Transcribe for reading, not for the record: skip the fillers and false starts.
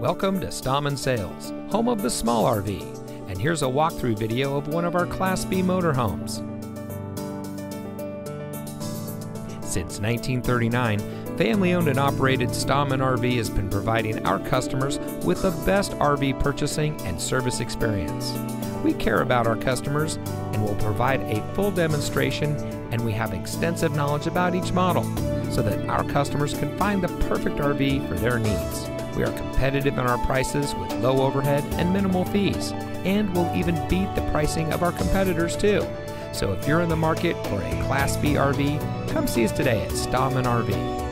Welcome to Stahmann Sales, home of the small RV, and here's a walkthrough video of one of our Class B motorhomes. Since 1939, family-owned and operated Stahmann RV has been providing our customers with the best RV purchasing and service experience. We care about our customers and will provide a full demonstration, and we have extensive knowledge about each model so that our customers can find the perfect RV for their needs. We are competitive in our prices with low overhead and minimal fees, and we'll even beat the pricing of our competitors too. So if you're in the market for a Class B RV, come see us today at Stahmann RV.